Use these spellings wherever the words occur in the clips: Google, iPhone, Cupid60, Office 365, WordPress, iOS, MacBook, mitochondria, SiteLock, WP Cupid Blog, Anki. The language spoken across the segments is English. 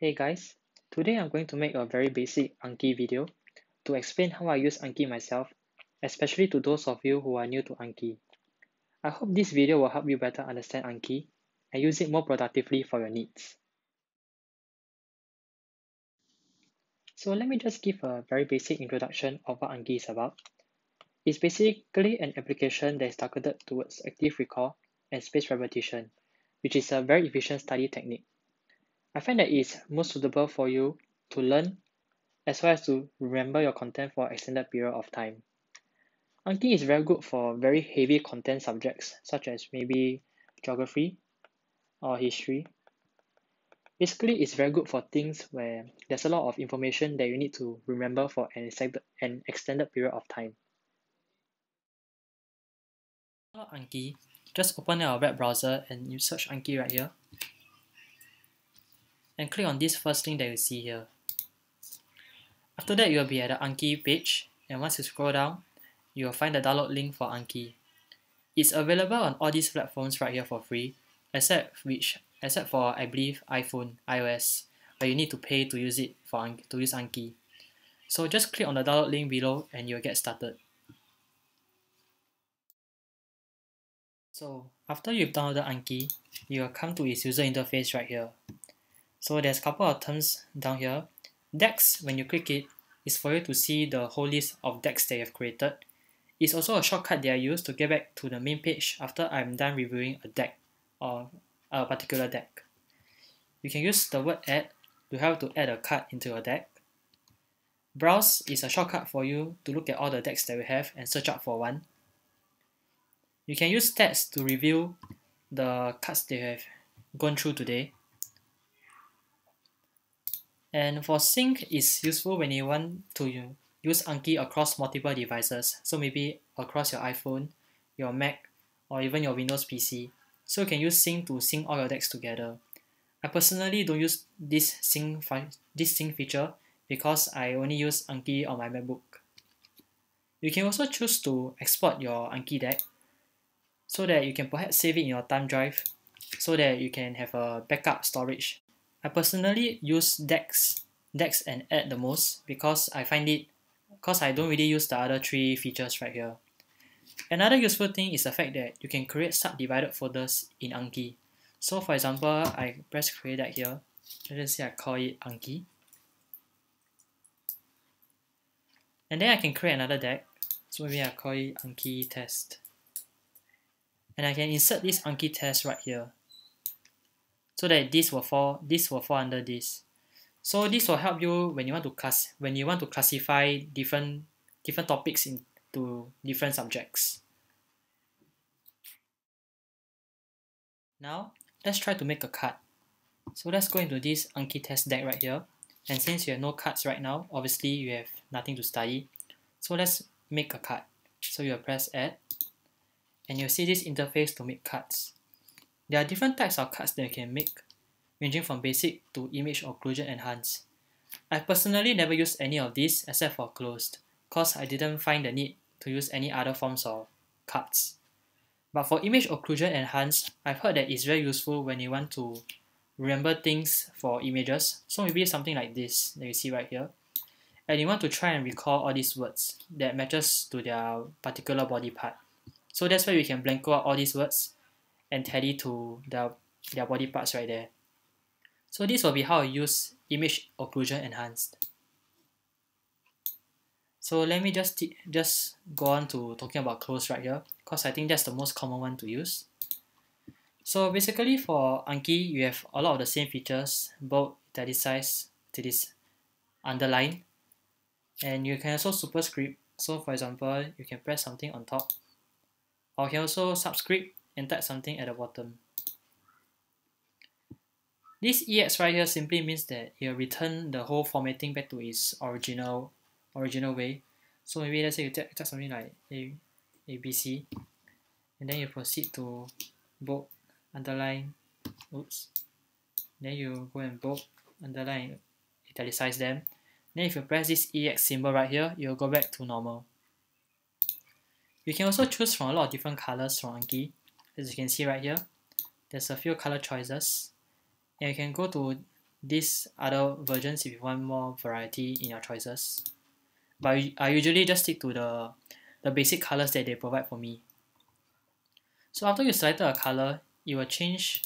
Hey guys, today I'm going to make a very basic Anki video to explain how I use Anki myself, especially to those of you who are new to Anki. I hope this video will help you better understand Anki and use it more productively for your needs. So let me just give a very basic introduction of what Anki is about. It's basically an application that is targeted towards active recall and spaced repetition, which is a very efficient study technique. I find that it's most suitable for you to learn as well as to remember your content for an extended period of time. Anki is very good for very heavy content subjects such as maybe geography or history. Basically, it's very good for things where there's a lot of information that you need to remember for an extended period of time. Hello Anki, just open your web browser and you search Anki right here. And click on this first link that you see here. After that, you'll be at the Anki page, and once you scroll down, you'll find the download link for Anki. It's available on all these platforms right here for free, except for I believe iPhone, iOS, where you need to pay to use it to use Anki. So just click on the download link below, and you'll get started. So after you've downloaded Anki, you'll come to its user interface right here. So there's a couple of terms down here. Decks, when you click it, is for you to see the whole list of decks that you've created. It's also a shortcut that I use to get back to the main page after I'm done reviewing a deck or a particular deck. You can use the word add to help to add a card into your deck. Browse is a shortcut for you to look at all the decks that we have and search up for one. You can use stats to review the cards that you have gone through today. And for sync, it's useful when you want to use Anki across multiple devices. So maybe across your iPhone, your Mac, or even your Windows PC. So you can use sync to sync all your decks together. I personally don't use this sync feature because I only use Anki on my MacBook. You can also choose to export your Anki deck so that you can perhaps save it in your thumb drive so that you can have a backup storage. I personally use decks and add the most because I don't really use the other three features right here. Another useful thing is the fact that you can create subdivided folders in Anki. So for example, I press create deck here. Let's say I call it Anki. And then I can create another deck. So maybe I call it Anki test. And I can insert this Anki test right here. So that this will fall under this. So this will help you when you want to classify different topics into different subjects. Now let's try to make a card. So let's go into this Anki test deck right here. And since you have no cards right now, obviously you have nothing to study. So let's make a card. So you'll press add, and you'll see this interface to make cards. There are different types of cards that you can make, ranging from basic to image occlusion enhanced. I personally never used any of these except for closed, cause I didn't find the need to use any other forms of cards. But for image occlusion enhanced, I've heard that it's very useful when you want to remember things for images. So maybe something like this that you see right here. And you want to try and recall all these words that matches to their particular body part. So that's why we can blank out all these words and tally to their body parts right there. So this will be how I use image occlusion enhanced. So let me just go on to talking about close right here, because I think that's the most common one to use. So basically for Anki, you have a lot of the same features, bold, italicize, underline, and you can also superscript. So for example, you can press something on top, or you can also subscript and type something at the bottom. This EX right here simply means that you'll return the whole formatting back to its original way. So maybe let's say you type something like ABC, and then you proceed to bold, underline, oops. Then you go and bold, underline, italicize them. Then if you press this EX symbol right here, you'll go back to normal. You can also choose from a lot of different colors from Anki. As you can see right here, there's a few color choices, and you can go to these other versions if you want more variety in your choices. But I usually just stick to the basic colors that they provide for me. So after you selected a color, you will change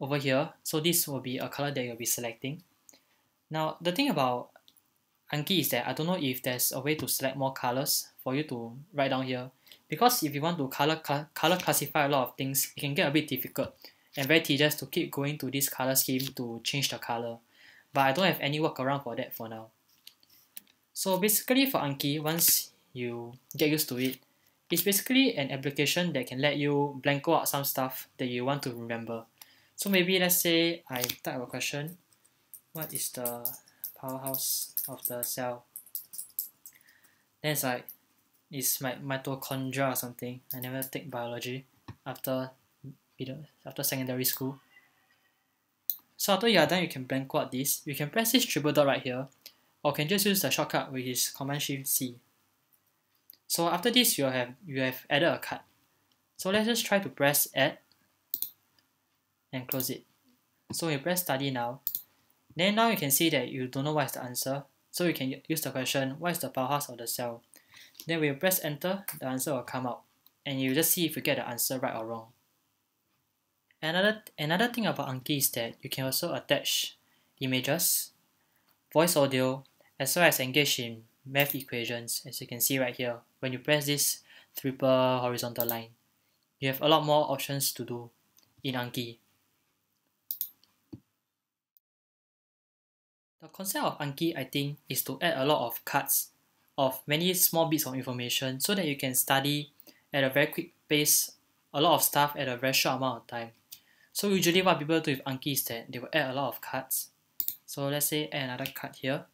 over here. So this will be a color that you'll be selecting. Now the thing about Anki is that I don't know if there's a way to select more colors for you to write down here, because if you want to color classify a lot of things, it can get a bit difficult and very tedious to keep going to this color scheme to change the color. But I don't have any workaround for that for now. So basically for Anki, once you get used to it, it's basically an application that can let you blanco out some stuff that you want to remember. So maybe let's say I type a question, what is the powerhouse of the cell? Then it's like, it's my mitochondria or something. I never take biology after secondary school. So after you are done, you can blanco out this. You can press this triple dot right here, or can just use the shortcut which is Command-Shift-C. So after this, you have added a card. So let's just try to press add and close it. So you press study now. Then now you can see that you don't know what is the answer. So you can use the question, what is the powerhouse of the cell? Then when you press enter, the answer will come out. And you just see if you get the answer right or wrong. Another thing about Anki is that you can also attach images, voice audio, as well as engage in math equations, as you can see right here. When you press this triple horizontal line, you have a lot more options to do in Anki. The concept of Anki, I think, is to add a lot of cards of many small bits of information so that you can study at a very quick pace a lot of stuff at a very short amount of time. So usually what people do with Anki is that they will add a lot of cards. So let's say add another card here.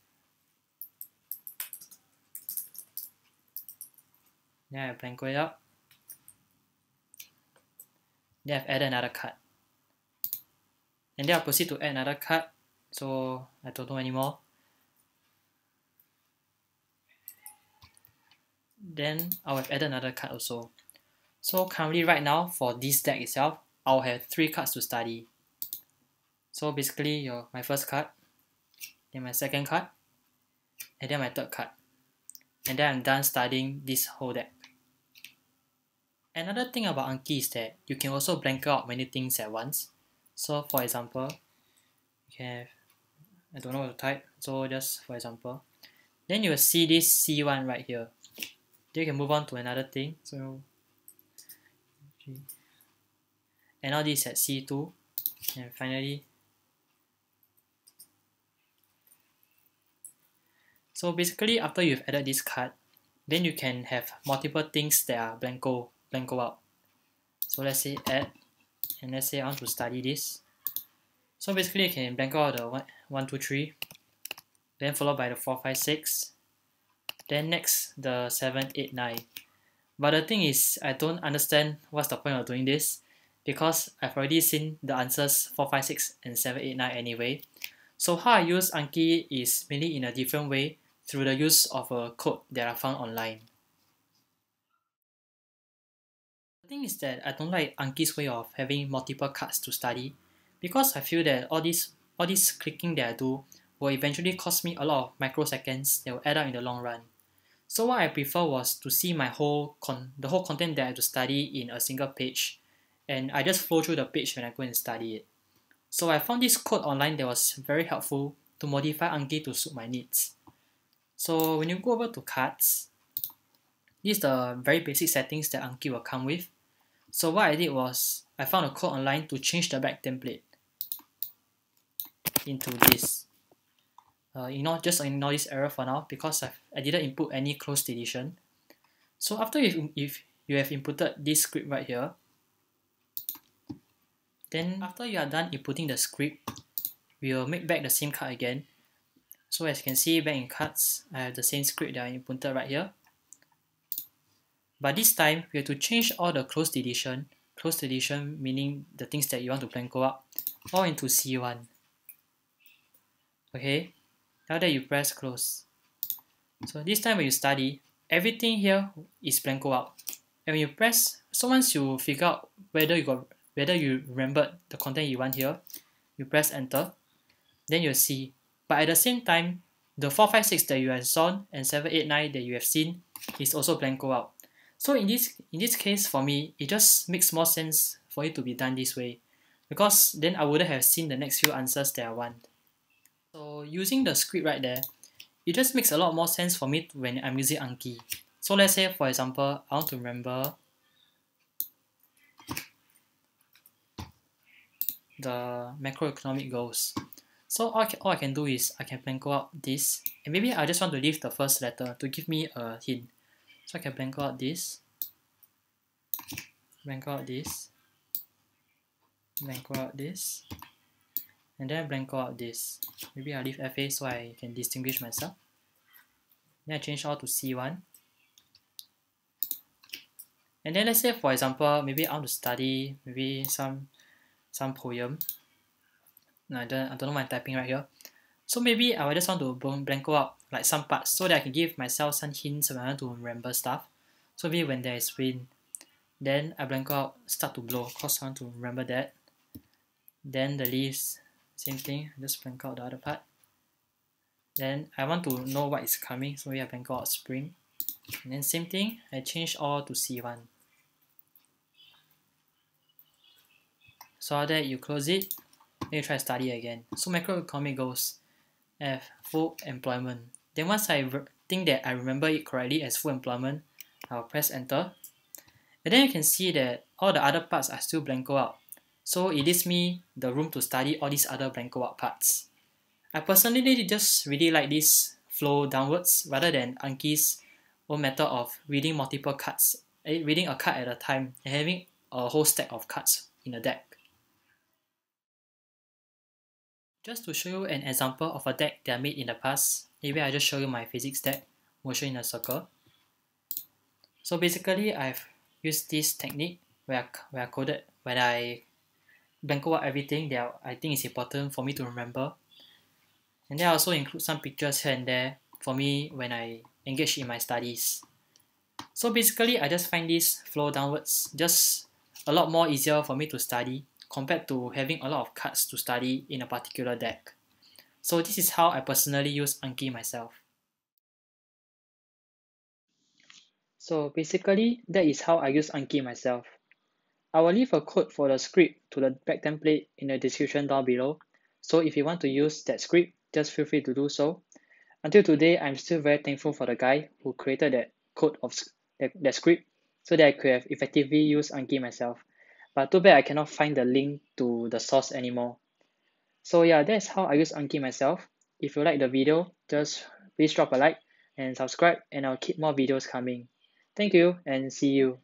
Then I blank it up. Then I've added another card. And then I'll proceed to add another card. So I don't know anymore. Then I'll have added another card also. So currently right now for this deck itself, I'll have 3 cards to study. So basically my first card, then my second card, and then my third card. And then I'm done studying this whole deck. Another thing about Anki is that you can also blanco out many things at once. So for example, you can have, I don't know what to type, so just for example. Then you will see this C1 right here. Then you can move on to another thing. So, and now this is at C2. And finally, so basically after you've added this card, then you can have multiple things that are blanco out. So let's say add, and let's say I want to study this. So basically you can blanco out the 1, 2, 3, then followed by the 4, 5, 6, then next the 7, 8, 9. But the thing is, I don't understand what's the point of doing this, because I've already seen the answers 4, 5, 6, and 7, 8, 9 anyway. So how I use Anki is mainly in a different way, through the use of a code that I found online. The thing is that I don't like Anki's way of having multiple cards to study, because I feel that all this clicking that I do will eventually cost me a lot of microseconds that will add up in the long run. So what I prefer was to see my the whole content that I had to study in a single page, and I just flow through the page when I go and study it. So I found this code online that was very helpful to modify Anki to suit my needs. So when you go over to cards, these are the very basic settings that Anki will come with. So what I did was, I found a code online to change the back template into this. Just ignore this error for now, because I didn't input any closed edition. So after if you have inputted this script right here, then after you are done inputting the script, we will make back the same card again. So as you can see, back in cards, I have the same script that I inputted right here. But this time, we have to change all the closed edition meaning the things that you want to blanco out, all into C1. Okay, now that you press close. So this time when you study, everything here is blanco out. And when you press, so once you figure out whether you remembered the content you want here, you press enter. then you'll see. But at the same time, the 4, 5, 6 that you have shown and 7, 8, 9 that you have seen is also blanco out. So in this case for me, it just makes more sense for it to be done this way, because then I wouldn't have seen the next few answers that I want. So using the script right there, it just makes a lot more sense for me when I'm using Anki. So let's say, for example, I want to remember the macroeconomic goals. So all I can do is I can blank out this, and maybe I just want to leave the first letter to give me a hint. So I can blank out this, and then blank out this. Maybe I leave FA so I can distinguish myself. Then I change all to C1. And then let's say, for example, maybe I want to study maybe some poem. No, I don't know my typing right here. So maybe I just want to blanco out like some parts so that I can give myself some hints when I want to remember stuff. So maybe when there is wind, then I blanco out start to blow, because I want to remember that. Then the leaves, same thing, just blanco out the other part. Then I want to know what is coming, so we have blanco out spring. And then same thing, I change all to C1. So after that, you close it, then you try to study again. So macroeconomic goals, F, full employment. Then once I think that I remember it correctly as full employment, I'll press enter. And then you can see that all the other parts are still blanco out. So it leaves me the room to study all these other blanco out parts. I personally just really like this flow downwards rather than Anki's own method of reading multiple cards, reading a card at a time and having a whole stack of cards in a deck. Just to show you an example of a deck that I made in the past, maybe I just show you my physics deck, motion in a circle. So basically, I've used this technique where I coded, when I blanco out everything that I think is important for me to remember. And then I also include some pictures here and there for me when I engage in my studies. So basically, I just find this flow downwards just a lot more easier for me to study compared to having a lot of cards to study in a particular deck. So this is how I personally use Anki myself. So basically, that is how I use Anki myself. I will leave a code for the script to the back template in the description down below. So if you want to use that script, just feel free to do so. Until today, I'm still very thankful for the guy who created that code of that script so that I could have effectively used Anki myself. But too bad I cannot find the link to the source anymore. So yeah, that's how I use Anki myself. If you like the video, just please drop a like and subscribe, and I'll keep more videos coming. Thank you and see you.